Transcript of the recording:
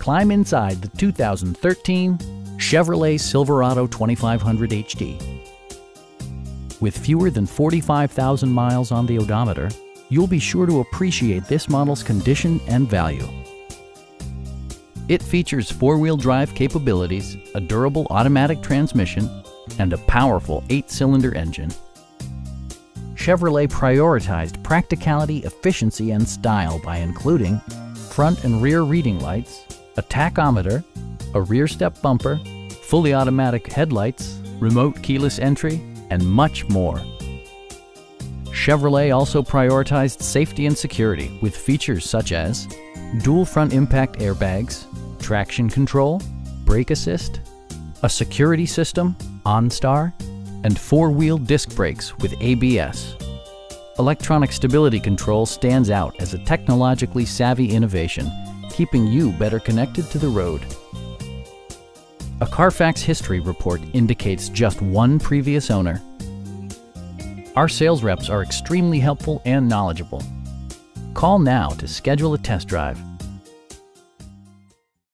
Climb inside the 2013 Chevrolet Silverado 2500 HD. With fewer than 45,000 miles on the odometer, you'll be sure to appreciate this model's condition and value. It features four-wheel drive capabilities, a durable automatic transmission, and a powerful 8-cylinder engine. Chevrolet prioritized practicality, efficiency, and style by including front and rear reading lights, a tachometer, a rear step bumper, fully automatic headlights, remote keyless entry, and much more. Chevrolet also prioritized safety and security with features such as dual front impact airbags, traction control, brake assist, a security system, OnStar, and four-wheel disc brakes with ABS. Electronic stability control stands out as a technologically savvy innovation, keeping you better connected to the road. A Carfax history report indicates just one previous owner. Our sales reps are extremely helpful and knowledgeable. Call now to schedule a test drive.